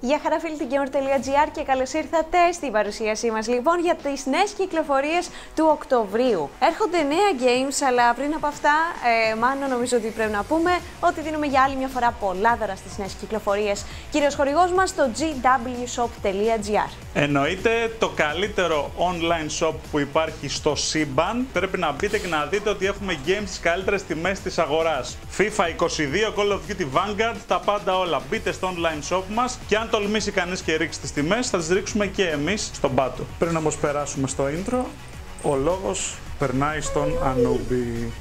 Γεια χαρά φίλοι του GameWorld.gr και καλώς ήρθατε στην παρουσίασή μας λοιπόν για τις νέες κυκλοφορίες του Οκτωβρίου. Έρχονται νέα games, αλλά πριν από αυτά μάλλον νομίζω ότι πρέπει να πούμε ότι δίνουμε για άλλη μια φορά πολλά δώρα στις νέες κυκλοφορίες. Κύριος χορηγός μας, το gwshop.gr. Εννοείται το καλύτερο online shop που υπάρχει στο σύμπαν. Πρέπει να μπείτε και να δείτε ότι έχουμε games στις καλύτερες τιμές της αγοράς. FIFA 22, Call of Duty Vanguard, τα πάντα όλα. Μπείτε στο online shop μας και αν τολμήσει κανείς και ρίξει τις τιμές, θα τις ρίξουμε και εμείς στον πάτο. Πριν όμως περάσουμε στο intro, ο λόγος περνάει στον Ανούμπι.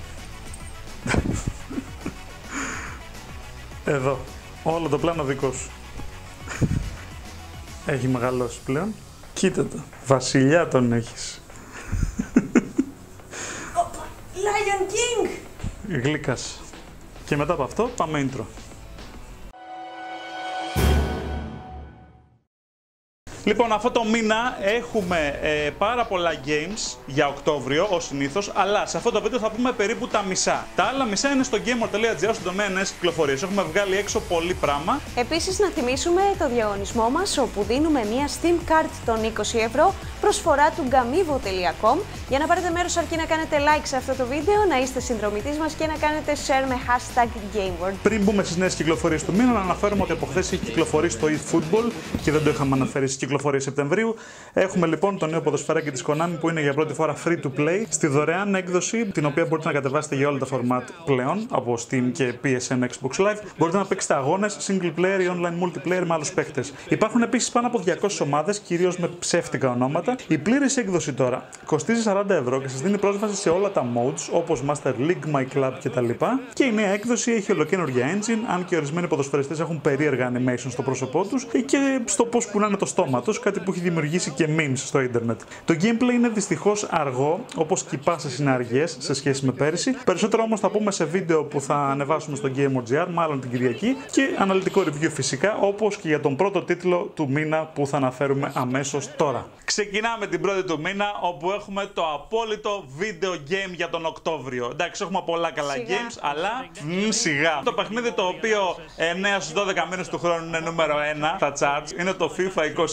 Εδώ. Όλο το πλάνο δικό σου. Έχει μεγαλώσει πλέον. Κοίτα το. Βασιλιά τον έχεις. Lion King! Γλύκας. Και μετά από αυτό πάμε intro. Λοιπόν, αυτό το μήνα έχουμε πάρα πολλά games για Οκτώβριο, ως συνήθως, αλλά σε αυτό το βίντεο θα πούμε περίπου τα μισά. Τα άλλα μισά είναι στο GameWorld.gr, στον τομέα νέες κυκλοφορίες. Έχουμε βγάλει έξω πολύ πράγμα. Επίσης, να θυμίσουμε το διαγωνισμό μας, όπου δίνουμε μια Steam Card των 20€, προσφορά του gwshop.gr. Για να πάρετε μέρος, αρκεί να κάνετε like σε αυτό το βίντεο, να είστε συνδρομητής μας και να κάνετε share με hashtag GameWorld. Πριν μπούμε στις νέες κυκλοφορίες του μήνα, να αναφέρουμε ότι από χθες έχει κυκλοφορήσει το e-football και δεν το είχαμε αναφέρει στις κυκλοφορίες Σεπτεμβρίου. Έχουμε λοιπόν το νέο ποδοσφαιράκι της Konami που είναι για πρώτη φορά free to play στη δωρεάν έκδοση, την οποία μπορείτε να κατεβάσετε για όλα τα format πλέον από Steam και PSN, Xbox Live. Μπορείτε να παίξετε αγώνες, single player ή online multiplayer με άλλους παίχτες. Υπάρχουν επίσης πάνω από 200 ομάδες, κυρίως με ψεύτικα ονόματα. Η πλήρης έκδοση τώρα κοστίζει 40€ και σας δίνει πρόσβαση σε όλα τα modes όπως Master League, My Club κτλ. Και η νέα έκδοση έχει ολοκένουργια engine, αν και ορισμένοι ποδοσφαιριστές έχουν περίεργα animation στο πρόσωπό τους και στο πώς κουνάνε το στόμα τους, κάτι που έχει δημιουργήσει και memes στο ίντερνετ. Το gameplay είναι δυστυχώς αργό, όπως και οι πάσες είναι αργές σε σχέση με πέρυσι. Περισσότερο όμως θα πούμε σε βίντεο που θα ανεβάσουμε στο GameWorld.gr, μάλλον την Κυριακή, και αναλυτικό review φυσικά, όπως και για τον πρώτο τίτλο του μήνα που θα αναφέρουμε αμέσως τώρα. Ξεκινάμε την πρώτη του μήνα, όπου έχουμε το απόλυτο video game για τον Οκτώβριο. Εντάξει, έχουμε πολλά καλά games, αλλά σιγά. Το παιχνίδι το οποίο 9 στους 12 μήνες του χρόνου είναι νούμερο 1 στα charts είναι το FIFA 22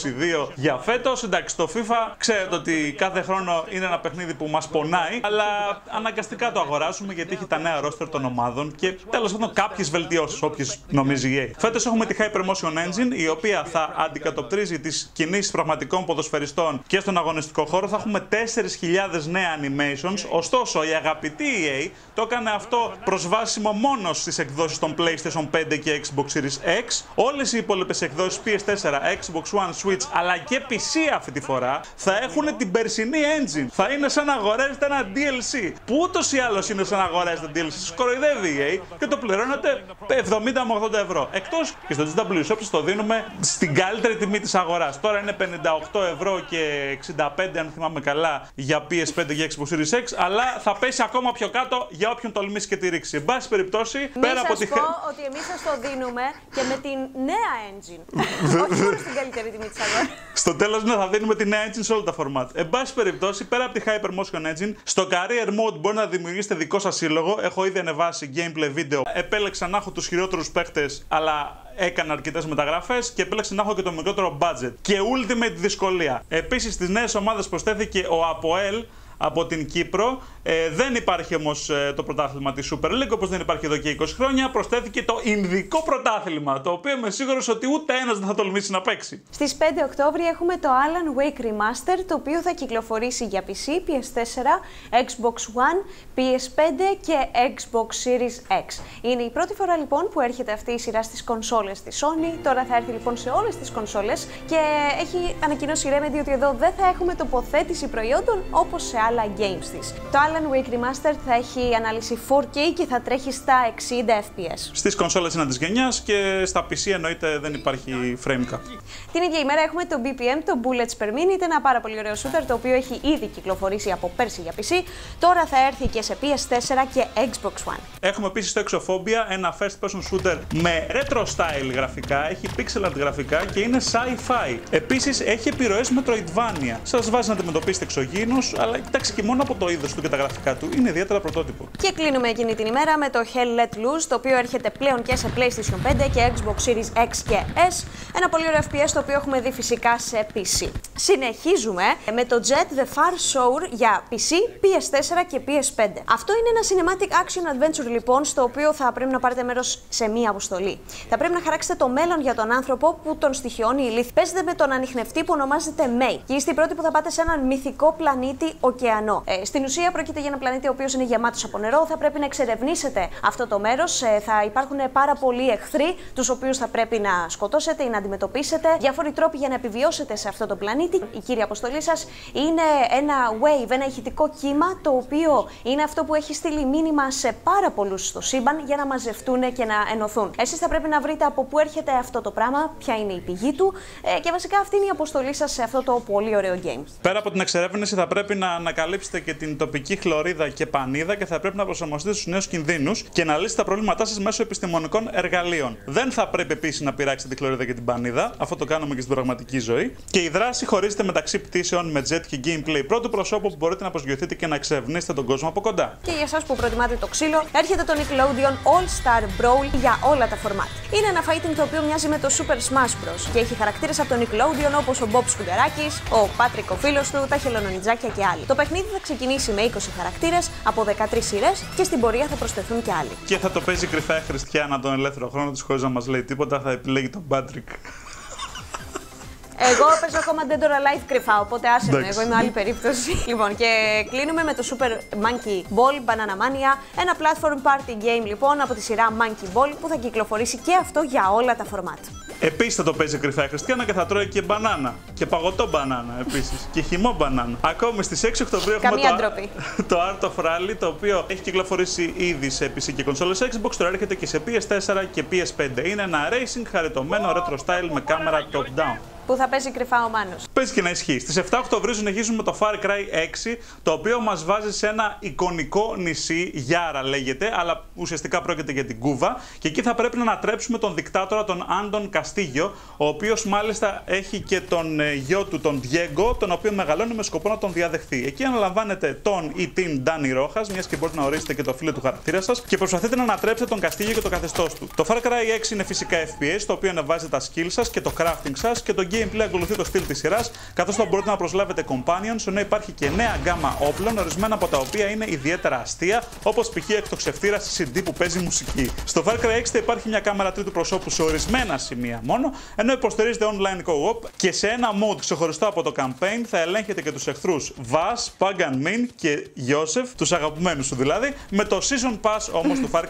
για φέτος. Εντάξει, το FIFA ξέρετε ότι κάθε χρόνο είναι ένα παιχνίδι που μας πονάει, αλλά αναγκαστικά το αγοράζουμε γιατί έχει τα νέα roster των ομάδων και τέλος πάντων κάποιες βελτιώσεις, όποιες νομίζει EA. Φέτος έχουμε τη Hypermotion Engine, η οποία θα αντικατοπτρίζει τις κινήσεις πραγματικών ποδοσφαιριστών και στον αγωνιστικό χώρο. Θα έχουμε 4.000 νέα animations. Ωστόσο, η αγαπητή EA το έκανε αυτό προσβάσιμο μόνο στις εκδόσεις των PlayStation 5 και Xbox Series X. Όλες οι υπόλοιπες εκδόσεις PS4, Xbox One, Switch αλλά και PC αυτή τη φορά θα έχουν την περσινή engine. Θα είναι σαν να αγοράζετε ένα DLC που ούτως ή άλλως είναι σαν να αγοράζετε DLC. Σκοροϊδεύει η EA και το πληρώνετε 70 με 80€. Εκτός και στο GW Shop το δίνουμε στην καλύτερη τιμή της αγοράς. Τώρα είναι 58€ και 65 αν θυμάμαι καλά για PS5 και Xbox Series X, αλλά θα πέσει ακόμα πιο κάτω για όποιον τολμήσει και τη ρίξει. Εν πάση περιπτώσει, μην πέρα σας από τη πω ότι εμείς σας το δίνουμε και με την νέα engine. Όχι μόνο στην καλύτερη τιμή της αγοράς. Στο τέλος, ναι, θα δίνουμε τη νέα engine σε όλα τα format. Εν πάση περιπτώσει, πέρα από τη Hypermotion Engine, στο Career Mode μπορείτε να δημιουργήσετε δικό σας σύλλογο. Έχω ήδη ανεβάσει gameplay βίντεο. Επέλεξα να έχω τους χειρότερους παίχτες, αλλά έκανα αρκετές μεταγραφές και επέλεξε να έχω και το μικρότερο budget. Και ultimate δυσκολία. Επίσης, στις νέες ομάδες προσθέθηκε ο Αποέλ από την Κύπρο. Δεν υπάρχει όμως το πρωτάθλημα της Super League, όπως δεν υπάρχει εδώ και 20 χρόνια. Προσθέθηκε το Ινδικό πρωτάθλημα, το οποίο είμαι σίγουρος ότι ούτε ένας δεν θα τολμήσει να παίξει. Στις 5 Οκτώβρη έχουμε το Alan Wake Remaster, το οποίο θα κυκλοφορήσει για PC, PS4, Xbox One, PS5 και Xbox Series X. Είναι η πρώτη φορά λοιπόν που έρχεται αυτή η σειρά στις κονσόλες της Sony. Τώρα θα έρθει λοιπόν σε όλες τις κονσόλες και έχει ανακοινώσει η Remedy ότι εδώ δεν θα έχουμε τοποθέτηση προϊόντων όπως σε άλλα games της. Το Alan Wake Remaster θα έχει ανάλυση 4K και θα τρέχει στα 60fps. Στις κονσόλες είναι της γενιάς και στα PC εννοείται δεν υπάρχει frame cap. Την ίδια ημέρα έχουμε το BPM, το Bullets per Minute, ένα πάρα πολύ ωραίο shooter το οποίο έχει ήδη κυκλοφορήσει από πέρσι για PC. Τώρα θα έρθει και σε PS4 και Xbox One. Έχουμε επίσης το Exophobia, ένα first person shooter με retro style γραφικά, έχει pixel art γραφικά και είναι sci-fi. Επίσης έχει επιρροές Metroidvania. Σας βάζει να αντιμετωπίσετε εξωγήινους, αλλά Εντάξει, και μόνο από το είδος του και τα γραφικά του είναι ιδιαίτερα πρωτότυπο. Και κλείνουμε εκείνη την ημέρα με το Hell Let Loose, το οποίο έρχεται πλέον και σε PlayStation 5 και Xbox Series X και S. Ένα πολύ ωραίο FPS το οποίο έχουμε δει φυσικά σε PC. Συνεχίζουμε με το Jet The Far Shore για PC, PS4 και PS5. Αυτό είναι ένα cinematic action adventure λοιπόν, στο οποίο θα πρέπει να πάρετε μέρος σε μία αποστολή. Θα πρέπει να χαράξετε το μέλλον για τον άνθρωπο που τον στοιχειώνει η λύθη. Παίζετε με τον ανιχνευτή που ονομάζεται Mei. Και είστε οι πρώτοι που θα πάτε σε έναν μυθικό πλανήτη ωκεανό. Στην ουσία πρόκειται για ένα πλανήτη ο οποίος είναι γεμάτος από νερό. Θα πρέπει να εξερευνήσετε αυτό το μέρος. Θα υπάρχουν πάρα πολλοί εχθροί, τους οποίους θα πρέπει να σκοτώσετε ή να αντιμετωπίσετε. Διάφοροι τρόποι για να επιβιώσετε σε αυτό το πλανήτη. Η κύρια αποστολή σας είναι ένα wave, ένα ηχητικό κύμα, το οποίο είναι αυτό που έχει στείλει μήνυμα σε πάρα πολλούς στο σύμπαν για να μαζευτούν και να ενωθούν. Εσείς θα πρέπει να βρείτε από πού έρχεται αυτό το πράγμα, ποια είναι η πηγή του και βασικά αυτή είναι η αποστολή σας σε αυτό το πολύ ωραίο game. Πέρα από την εξερεύνηση, θα πρέπει να ανακαλύψετε και την τοπική χλωρίδα και πανίδα και θα πρέπει να προσαρμοστείτε στους νέους κινδύνους και να λύσετε τα προβλήματά σας μέσω επιστημονικών εργαλείων. Δεν θα πρέπει επίσης να πειράξετε τη χλωρίδα και την πανίδα, αυτό το κάνουμε και στην πραγματική ζωή. Και η δράση χωρίζεται μεταξύ πτήσεων με jet και gameplay πρώτου προσώπου που μπορείτε να προσγειωθείτε και να εξερευνήσετε τον κόσμο από κοντά. Και για εσάς που προτιμάτε το ξύλο, έρχεται το Nickelodeon All Star Brawl για όλα τα φορμάτ. Είναι ένα fighting το οποίο μοιάζει με το Super Smash Bros. Και έχει χαρακτήρες από το Nickelodeon όπως ο Bob Σκουνταράκης, ο Patrick ο φίλος του, τα χελωνονιτζάκια και άλλοι. Το παιχνίδι θα ξεκινήσει με 20 χαρακτήρες από 13 σειρές και στην πορεία θα προσθεθούν και άλλοι. Και θα το παίζει κρυφά η Χριστιάνα τον ελεύθερο χρόνο της χωρίς να μας λέει τίποτα, θα επιλέγει τον Patrick. Εγώ παίζω ακόμα Dead or Alive κρυφά, οπότε άσε με, εγώ είμαι άλλη περίπτωση. Λοιπόν, και κλείνουμε με το Super Monkey Ball Banana Mania, ένα platform party game λοιπόν από τη σειρά Monkey Ball που θα κυκλοφορήσει και αυτό για όλα τα φορμάτ. Επίσης θα το παίζει κρυφά η Χριστιάνα και θα τρώει και μπανάνα. Και παγωτό μπανάνα επίσης. Και χυμό μπανάνα. Ακόμη στις 6 Οκτωβρίου έχουμε το Art of Rally, το οποίο έχει κυκλοφορήσει ήδη σε PC και κονσόλες Xbox, τώρα έρχεται και σε PS4 και PS5. Είναι ένα racing χαριτωμένο retro style με κάμερα top-down. Που θα παίζει κρυφά ο Μάνος. Πες και να ισχύει. Στις 7 Οκτωβρίου συνεχίζουμε το Far Cry 6, το οποίο μας βάζει σε ένα εικονικό νησί, Γιάρα λέγεται, αλλά ουσιαστικά πρόκειται για την Κούβα. Και εκεί θα πρέπει να ανατρέψουμε τον δικτάτορα, τον Άντον Καστίγιο, ο οποίος μάλιστα έχει και τον γιο του, τον Diego, τον οποίο μεγαλώνει με σκοπό να τον διαδεχθεί. Εκεί αναλαμβάνετε τον ή την Ντάνι Ρόχας, μιας και μπορείτε να ορίσετε και το φίλο του χαρακτήρα σας, και προσπαθείτε να ανατρέψετε τον Καστίγιο και το καθεστώς του. Το Far Cry 6 είναι φυσικά FPS, το οποίο ανεβάζει τα skills σας και το crafting σας και το gameplay ακολουθεί το στυλ της σειράς, καθώς θα μπορείτε να προσλάβετε companions, ενώ υπάρχει και νέα γκάμα όπλων, ορισμένα από τα οποία είναι ιδιαίτερα αστεία, όπως π.χ. εκτοξευτήρας CD που παίζει μουσική. Στο Far Cry 6 θα υπάρχει μια κάμερα τρίτου προσώπου σε ορισμένα σημεία μόνο, ενώ υποστηρίζεται online co-op και σε ένα mode ξεχωριστό από το campaign θα ελέγχετε και τους εχθρούς Vaas, Pagan Min και Yosef, τους αγαπημένους σου δηλαδή, με το Season Pass όμως του Far Cry 6,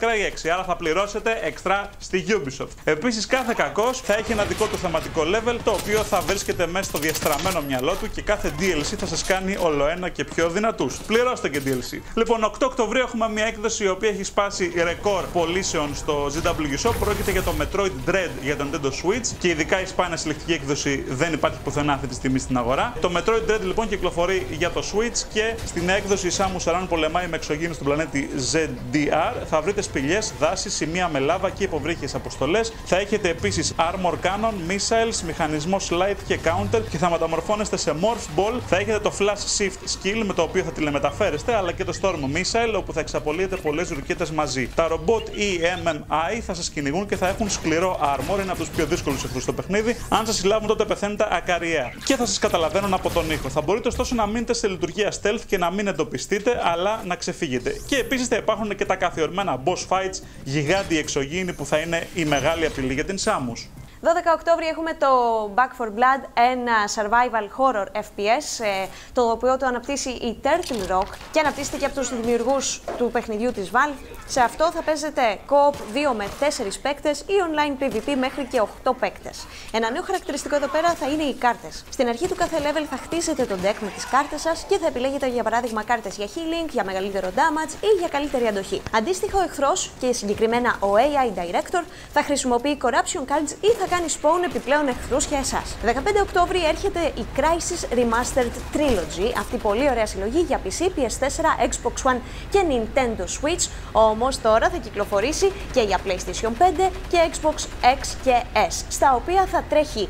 άρα θα πληρώσετε εξτρά στη Ubisoft. Επίσης κάθε κακός θα έχει ένα δικό του θεματικό level, το οποίο θα βρίσκεται μέσα στο διαστραμμένο μυαλό του και κάθε DLC θα σας κάνει ολοένα και πιο δυνατούς. Πληρώστε και DLC. Λοιπόν, 8 Οκτωβρίου έχουμε μια έκδοση η οποία έχει σπάσει ρεκόρ πωλήσεων στο GW Shop. Πρόκειται για το Metroid Dread για το Nintendo Switch και ειδικά η σπάνια συλλεκτική έκδοση δεν υπάρχει πουθενά αυτή τη στιγμή στην αγορά. Το Metroid Dread λοιπόν κυκλοφορεί για το Switch και στην έκδοση η Samus Aran πολεμάει με εξωγήινους στον πλανήτη ZDR. Θα βρείτε σπηλιές, δάση, σημεία με λάβα και υποβρύχιες αποστολές. Θα έχετε επίσης Armor Cannon, Missiles, μηχανισμό slide και counter και θα μεταμορφώνεστε σε morph ball, θα έχετε το flash shift skill με το οποίο θα τηλεμεταφέρεστε, αλλά και το storm missile όπου θα εξαπολύετε πολλές ρουκέτες μαζί. Τα ρομπότ EMMI θα σας κυνηγούν και θα έχουν σκληρό armor, είναι από τους πιο δύσκολους εχθρούς στο παιχνίδι. Αν σας συλλάβουν τότε πεθαίνετε ακαριέα και θα σας καταλαβαίνουν από τον ήχο. Θα μπορείτε ωστόσο να μείνετε σε λειτουργία stealth και να μην εντοπιστείτε, αλλά να ξεφύγετε. Και επίσης θα υπάρχουν και τα καθιερωμένα boss fights, γιγάντιοι εξωγήινοι που θα είναι η μεγάλη απειλή για την Samus. 12 Οκτώβρη έχουμε το Back 4 Blood, ένα survival horror FPS, το οποίο το αναπτύσσει η Turtle Rock και αναπτύσσεται και από τους δημιουργούς του παιχνιδιού της Valve. Σε αυτό θα παίζετε co-op 2 με 4 παίκτες ή online PvP μέχρι και 8 παίκτες. Ένα νέο χαρακτηριστικό εδώ πέρα θα είναι οι κάρτες. Στην αρχή του κάθε level θα χτίσετε το deck με τις κάρτες σας και θα επιλέγετε για παράδειγμα κάρτες για healing, για μεγαλύτερο damage ή για καλύτερη αντοχή. Αντίστοιχα ο εχθρός και συγκεκριμένα ο AI Director θα χρησιμοποιεί corruption cards ή θα κάνει spawn επιπλέον εχθρούς για εσάς. 15 Οκτώβρη έρχεται η Crisis Remastered Trilogy, αυτή η πολύ ωραία συλλογή για PC, PS4, Xbox One και Nintendo Switch, όμως τώρα θα κυκλοφορήσει και για PlayStation 5 και Xbox X και S, στα οποία θα τρέχει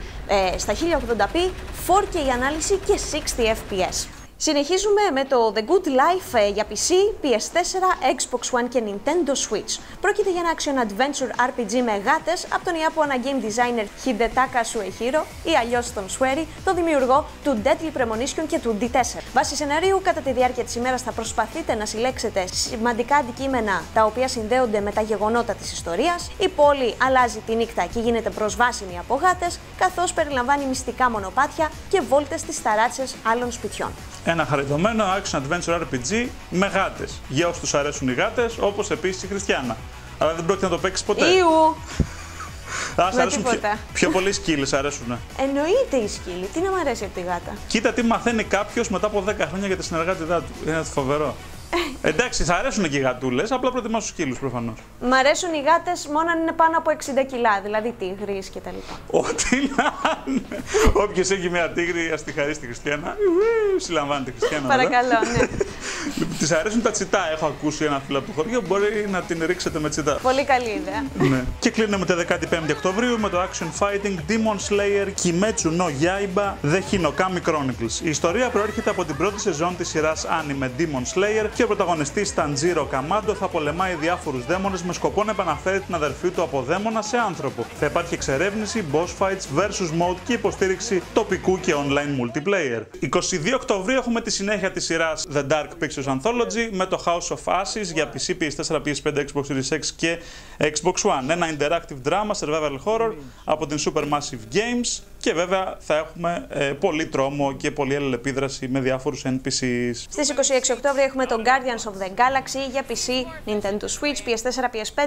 στα 1080p, 4K ανάλυση και 60 FPS. Συνεχίζουμε με το The Good Life για PC, PS4, Xbox One και Nintendo Switch. Πρόκειται για ένα action-adventure RPG με γάτες από τον Ιάπωνα game designer Hidetaka Suehiro, ή αλλιώς τον Sueri, τον δημιουργό του Deadly Premonition και του D4. Βάσει σεναρίου, κατά τη διάρκεια της ημέρας θα προσπαθείτε να συλλέξετε σημαντικά αντικείμενα τα οποία συνδέονται με τα γεγονότα της ιστορίας. Η πόλη αλλάζει τη νύχτα και γίνεται προσβάσιμη από γάτες, καθώς περιλαμβάνει μυστικά μονοπάτια και βόλτες στις ταράτσες άλλων σπιτιών. Ένα χαριτωμένο action-adventure RPG με γάτες. Για όσους τους αρέσουν οι γάτες, όπως επίσης η Χριστιάνα. Αλλά δεν πρόκειται να το παίξεις ποτέ. Ιου! Ας αρέσουν πιο πολλοί σκύλοι, αρέσουνε. Εννοείται οι σκύλοι. Τι να μ' αρέσει από τη γάτα. Κοίτα τι μαθαίνει κάποιος μετά από 10 χρόνια για τη συνεργάτητά του. Είναι φοβερό. Εντάξει, θα αρέσουν και οι γατούλες, απλά προτιμάς τους σκύλους προφανώς. Μ' αρέσουν οι γάτες μόνο αν είναι πάνω από 60 κιλά, δηλαδή τίγρης και τα λοιπά. Ό,τι να είναι. Όποιος έχει μια τίγρη, ας τη χαρίσει τη Χριστιανά. Συλλαμβάνει τη Χριστιανά. Παρακαλώ, ναι. Της αρέσουν τα τσιτά. Έχω ακούσει ένα φίλο από το χωριό, μπορεί να την ρίξετε με τσιτά. Πολύ καλή ιδέα. Ναι. Και κλείνουμε τη 15η Οκτωβρίου με το action fighting Demon Slayer Kimetsu no Yaiba The Hinokami Chronicles. Η ιστορία προέρχεται από την πρώτη σεζόν της σειράς anime Demon Slayer και ο πρωταγωνιστής Ταντζίρο Καμάντο θα πολεμάει διάφορους δαίμονες με σκοπό να επαναφέρει την αδερφή του από δαίμονα σε άνθρωπο. Θα υπάρχει εξερεύνηση, boss fights, versus mode και υποστήριξη τοπικού και online multiplayer. 22 Οκτωβρίου έχουμε τη συνέχεια της σειράς The Dark Pictures Anthology με το House of Ashes για PC, PS4, PS5, Xbox Series X και Xbox One. Ένα interactive drama, survival horror από την Supermassive Games και βέβαια θα έχουμε πολύ τρόμο και πολύ αλληλεπίδραση με διάφορους NPCs. Στις 26 Οκτωβρίου έχουμε το Guardians of the Galaxy για PC, Nintendo Switch, PS4, PS5,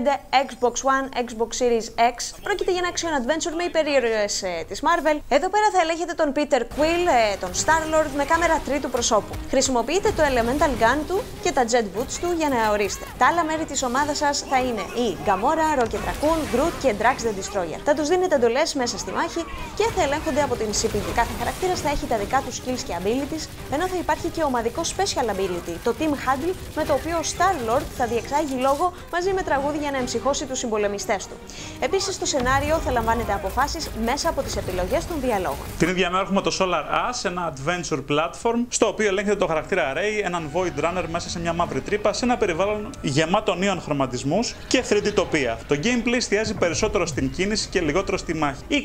Xbox One, Xbox Series X. Πρόκειται για ένα action-adventure με υπερήρωες της Marvel. Εδώ πέρα θα ελέγχετε τον Peter Quill, τον Star-Lord, με κάμερα τρίτου προσώπου. Χρησιμοποιείτε το Elemental Gun του και τα Jet Boots του για να ορίσετε. Τα άλλα μέρη της ομάδας σας θα είναι η Gamora, Rocket Raccoon, Groot και Drax the Destroyer. Θα τους δίνετε εντολές μέσα στη μάχη και θα ελέγχονται από την CPU. Κάθε χαρακτήρας θα έχει τα δικά του skills και abilities, ενώ θα υπάρχει και ομαδικό special ability, το Team Handle, με το οποίο ο Star-Lord θα διεξάγει λόγο μαζί με τραγούδι για να εμψυχώσει τους συμπολεμιστές του. Επίσης, το σενάριο θα λαμβάνετε αποφάσεις μέσα από τις επιλογές των διαλόγων. Την ίδια μέρα έχουμε το Solar Ash, ένα adventure platform, στο οποίο ελέγχεται το χαρακτήρα Ray, έναν Void Runner μέσα σε μια μαύρη τρύπα, σε ένα περιβάλλον γεμάτο νέων χρωματισμούς και 3D τοπία. Το gameplay εστιάζει περισσότερο στην κίνηση και λιγότερο στη μάχη. 28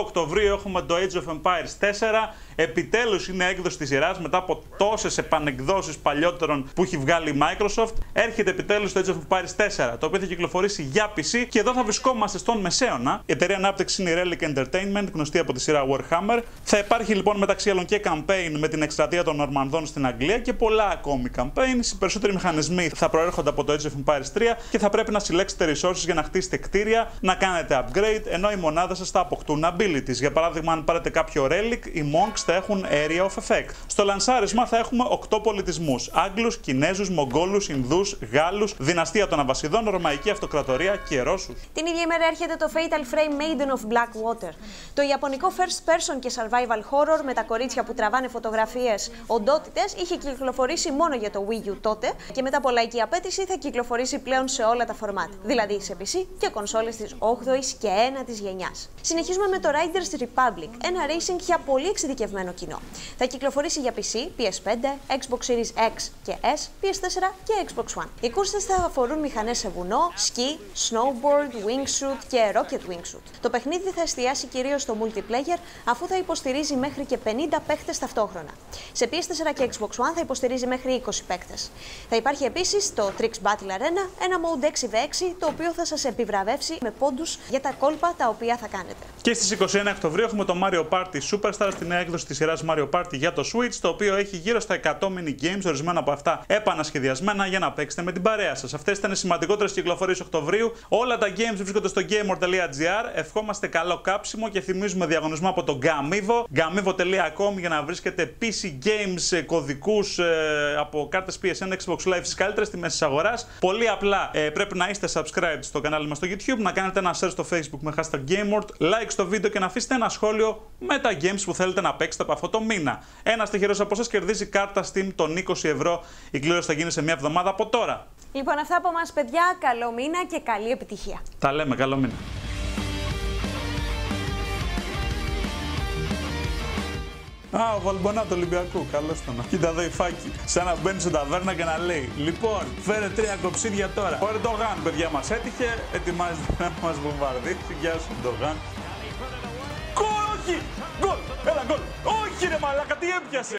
Οκτωβρίου έχουμε το Age of Empires 4. Επιτέλους είναι έκδοση της σειράς μετά από τόσες επανεκδόσεις παλιότερων που έχει βγάλει η Microsoft. Έρχεται επιτέλους το Age of Empires 4, το οποίο θα κυκλοφορήσει για PC και εδώ θα βρισκόμαστε στον μεσαίωνα. Η εταιρεία ανάπτυξη είναι η Relic Entertainment, γνωστή από τη σειρά Warhammer. Θα υπάρχει λοιπόν μεταξύ άλλων και campaign με την εκστρατεία των Νορμανδών στην Αγγλία και πολλά ακόμη campaigns. Οι περισσότεροι μηχανισμοί θα προέρχονται από το Age of Empires 3 και θα πρέπει να συλλέξετε resources για να χτίσετε κτίρια, να κάνετε upgrade, ενώ οι μονάδες σας θα αποκτούν abilities. Για παράδειγμα, αν πάρετε κάποιο Relic, οι Monks θα έχουν Area of Effect. Στο λανσάρισμα θα έχουμε 8 πολιτισμούς: Άγγλους, Κινέζους, Μογγόλους, Ινδούς, Γάλλους, Δυναστεία των Αβασιδών, Ρωμαϊκή Αυτοκρατορία και Ρώσους. Την ίδια ημέρα έρχεται το Fatal Frame Maiden of Blackwater. Το ιαπωνικό first person και survival horror με τα κορίτσια που τραβάνε φωτογραφίες οντότητες είχε κυκλοφορήσει μόνο για το Wii U τότε και μετά από λαϊκή απέτηση θα κυκλοφορήσει πλέον σε όλα τα format, δηλαδή σε PC και κονσόλες της 8ης και 1ης γενιάς. Συνεχίζουμε με το Riders Republic, ένα racing για πολύ εξειδικευμένο κοινό. Θα κυκλοφορήσει για PC, PS5, Xbox Series X και S, PS4 και Xbox One. Οι κούρσες θα αφορούν μηχανές σε βουνό, σκι, snowboard, wingsuit και rocket wingsuit. Το παιχνίδι θα εστιάσει κυρίως στο multiplayer, αφού θα υποστηρίζει μέχρι και 50 παίκτες ταυτόχρονα. Σε PS4 και Xbox One θα υποστηρίζει μέχρι 20 παίκτες. Θα υπάρχει επίσης το Trix Battle Arena, ένα mode 6v6, το οποίο θα σας επιβραβεύσει με πόντους για τα κόλπα τα οποία θα κάνετε. Και στις 21 Οκτωβρίου έχουμε το Mario Party Superstars, την νέα έκδοση της σειράς Mario Party για το Switch, το οποίο έχει γύρω στα 100 mini games, ορισμένα από αυτά επανασχεδιασμένα για να παίξετε με την παρέα σας. Αυτές ήταν οι σημαντικότερες κυκλοφορίες Οκτωβρίου. Όλα τα games βρίσκονται στο gwshop.gr. Ευχόμαστε καλό κάψιμο και θυμίζουμε διαγωνισμό από το Gamivo. Gamivo.com για να βρίσκετε PC games, κωδικούς από κάρτες PSN, Xbox Live στις καλύτερες τιμές της αγοράς. Πολύ απλά πρέπει να είστε subscribed στο κανάλι μας στο YouTube, να κάνετε ένα share στο Facebook με hashtag GameWorld, like στο βίντεο και να αφήσετε ένα σχόλιο με τα games που θέλετε να παίξετε από αυτό το μήνα. Ένας τυχερός από εσάς κερδίζει κάρτα Steam των 20€. Η κλήρωση θα γίνει σε μια εβδομάδα από τώρα. Λοιπόν, αυτά από εμάς, παιδιά. Καλό μήνα και καλή επιτυχία. Τα λέμε, καλό μήνα. Α, ο Βαλμπονά του Ολυμπιακού. Καλώς τον. Κοίτα εδώ η Φάκη. Σαν να μπαίνει στο ταβέρνα και να λέει: Λοιπόν, φέρε 3 κοψίδια τώρα. Ωραία, το Γαν, παιδιά, μας έτυχε. Ετοιμάζεται να μας βομβαρδίσει. Γεια σου, το Γαν. Γκολ, όχι! Γκολ! Έλα, γκολ! Όχι, ρε μαλάκα, τι έπιασε!